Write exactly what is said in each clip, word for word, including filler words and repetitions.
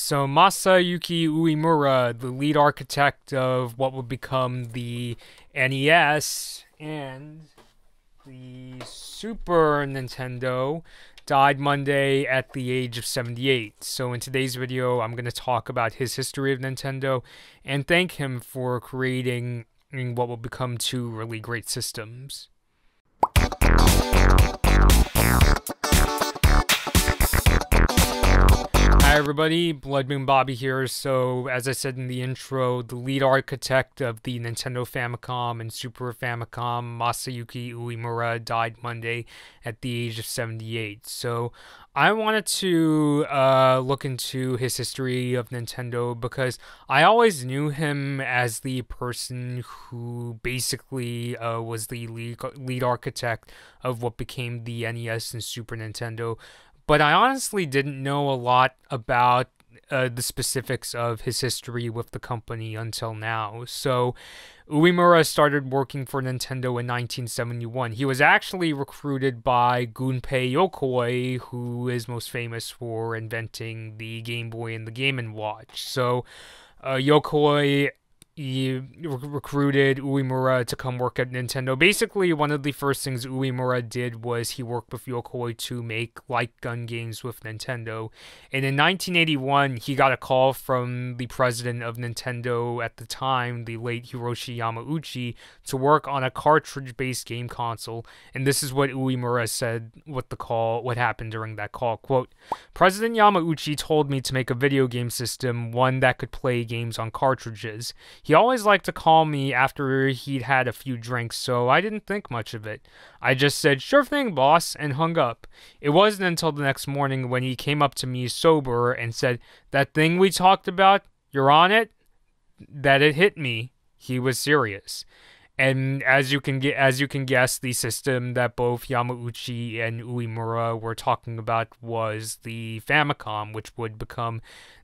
So Masayuki Uemura, the lead architect of what would become the N E S and the Super Nintendo, died Monday at the age of seventy-eight. So in today's video, I'm going to talk about his history of Nintendo and thank him for creating what will become two really great systems. Hi everybody, Blood Moon Bobby here. So as I said in the intro, the lead architect of the Nintendo Famicom and Super Famicom, Masayuki Uemura, died Monday at the age of seventy-eight. So I wanted to uh, look into his history of Nintendo because I always knew him as the person who basically uh, was the lead, lead architect of what became the N E S and Super Nintendo. But I honestly didn't know a lot about uh, the specifics of his history with the company until now. So Uemura started working for Nintendo in nineteen seventy-one. He was actually recruited by Gunpei Yokoi, who is most famous for inventing the Game Boy and the Game and Watch. So uh, Yokoi He recruited Uemura to come work at Nintendo. Basically, one of the first things Uemura did was he worked with Yokoi to make light gun games with Nintendo. And in nineteen eighty-one, he got a call from the president of Nintendo at the time, the late Hiroshi Yamauchi, to work on a cartridge-based game console. And this is what Uemura said, what the call, what happened during that call. Quote, "President Yamauchi told me to make a video game system, one that could play games on cartridges. He always liked to call me after he'd had a few drinks, so I didn't think much of it. I just said, 'Sure thing, boss,' and hung up. It wasn't until the next morning when he came up to me sober and said, 'That thing we talked about, you're on it,' that it hit me. He was serious." And as you can get, as you can guess, the system that both Yamauchi and Uemura were talking about was the Famicom, which would become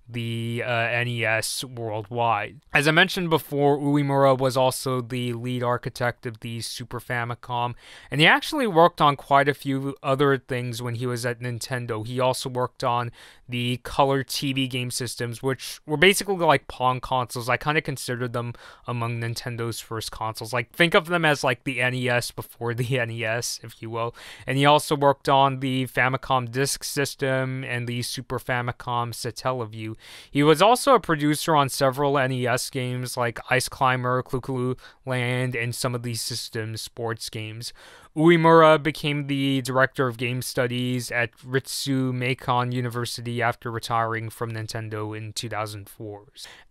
the uh, N E S worldwide. As I mentioned before, Uemura was also the lead architect of the Super Famicom, and he actually worked on quite a few other things when he was at Nintendo. He also worked on the color T V game systems, which were basically like Pong consoles. I kind of considered them among Nintendo's first consoles. Like, think of them as like the N E S before the N E S, if you will. And he also worked on the Famicom Disk System and the Super Famicom Satellaview. He was also a producer on several N E S games like Ice Climber, Clue Land, and some of these system sports games. Uemura became the director of game studies at Ritsumeikan University after retiring from Nintendo in two thousand four.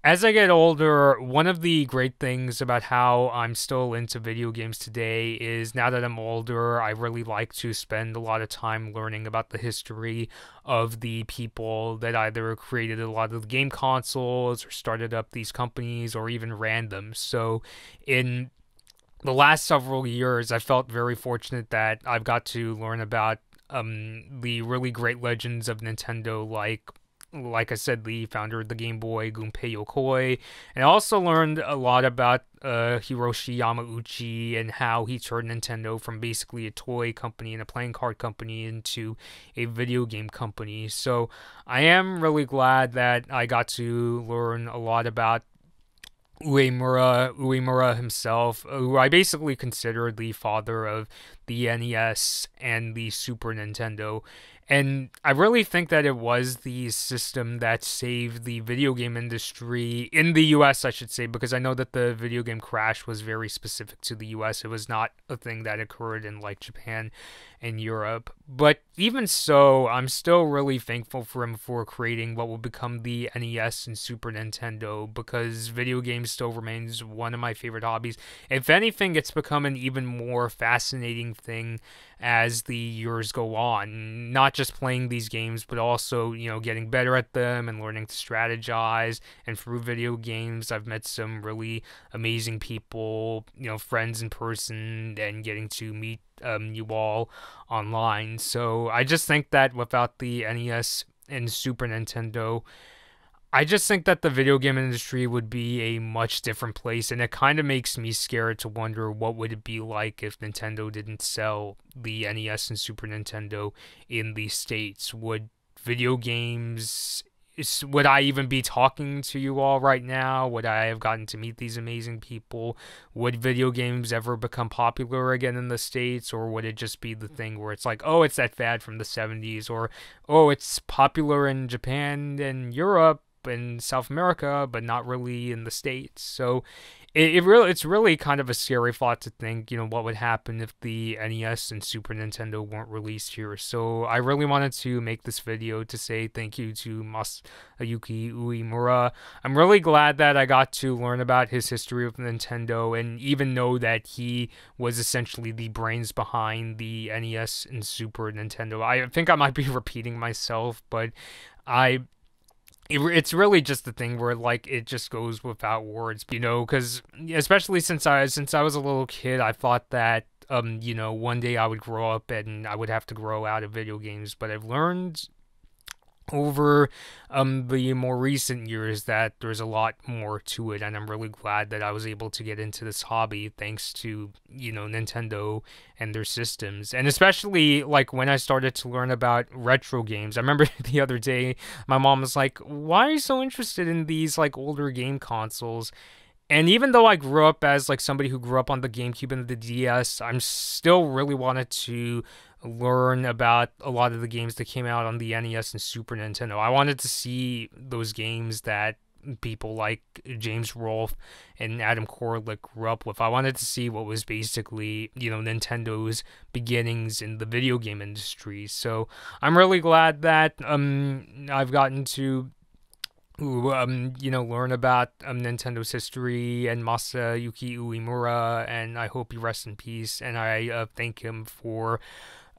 As I get older, one of the great things about how I'm still into video games today is now that I'm older, I really like to spend a lot of time learning about the history of the people that either created a lot of the game consoles or started up these companies or even ran them. So in the last several years, I felt very fortunate that I've got to learn about um, the really great legends of Nintendo, like, like I said, the founder of the Game Boy, Gunpei Yokoi, and I also learned a lot about uh, Hiroshi Yamauchi and how he turned Nintendo from basically a toy company and a playing card company into a video game company. So I am really glad that I got to learn a lot about Uemura, Uemura himself, who I basically consider the father of the N E S and the Super Nintendo. And I really think that it was the system that saved the video game industry in the U S, I should say, because I know that the video game crash was very specific to the U S. It was not a thing that occurred in like Japan and Europe. But even so, I'm still really thankful for him for creating what will become the N E S and Super Nintendo, because video games still remains one of my favorite hobbies. If anything, it's become an even more fascinating thing as the years go on. Not just playing these games, but also, you know, getting better at them and learning to strategize. And through video games, I've met some really amazing people, you know, friends in person, and getting to meet um, you all online. So I just think that without the N E S and Super Nintendo, I just think that the video game industry would be a much different place, and it kind of makes me scared to wonder what would it be like if Nintendo didn't sell the N E S and Super Nintendo in the States. Would video games is, would I even be talking to you all right now? Would I have gotten to meet these amazing people? Would video games ever become popular again in the States? Or would it just be the thing where it's like, oh, it's that fad from the seventies, or, oh, it's popular in Japan and Europe and South America, but not really in the States? So it, it really, it's really kind of a scary thought to think, you know, what would happen if the N E S and Super Nintendo weren't released here. So I really wanted to make this video to say thank you to Masayuki Uemura. I'm really glad that I got to learn about his history with Nintendo, and even know that he was essentially the brains behind the N E S and Super Nintendo. I think I might be repeating myself, but I... It, it's really just the thing where, like, it just goes without words, you know, because especially since I since I was a little kid, I thought that, um, you know, one day I would grow up and I would have to grow out of video games. But I've learned over um, the more recent years that there's a lot more to it, and I'm really glad that I was able to get into this hobby thanks to, you know, Nintendo and their systems. And especially, like, when I started to learn about retro games, I remember the other day my mom was like, why are you so interested in these, like, older game consoles? And even though I grew up as, like, somebody who grew up on the GameCube and the D S, I'm still really wanted to learn about a lot of the games that came out on the N E S and Super Nintendo. I wanted to see those games that people like James Rolfe and Adam Korlick grew up with. I wanted to see what was basically, you know, Nintendo's beginnings in the video game industry. So I'm really glad that um I've gotten to Who, um, you know, learn about um, Nintendo's history and Masayuki Uemura, and I hope he rests in peace. And I uh, thank him for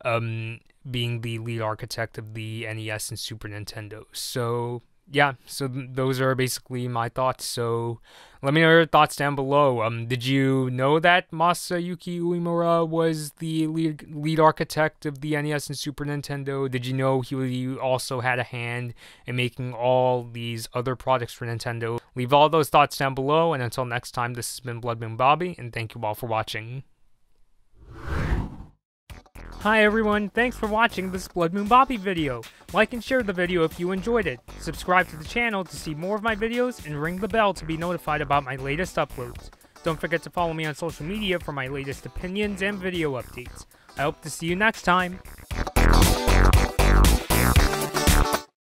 um, being the lead architect of the N E S and Super Nintendo. So yeah, so th those are basically my thoughts. So let me know your thoughts down below. Um, did you know that Masayuki Uemura was the lead, lead architect of the N E S and Super Nintendo? Did you know he also had a hand in making all these other products for Nintendo? Leave all those thoughts down below, and until next time, this has been Blood Moon Bobby, and thank you all for watching. Hi everyone, thanks for watching this Blood Moon Bobby video. Like and share the video if you enjoyed it. Subscribe to the channel to see more of my videos, and ring the bell to be notified about my latest uploads. Don't forget to follow me on social media for my latest opinions and video updates. I hope to see you next time.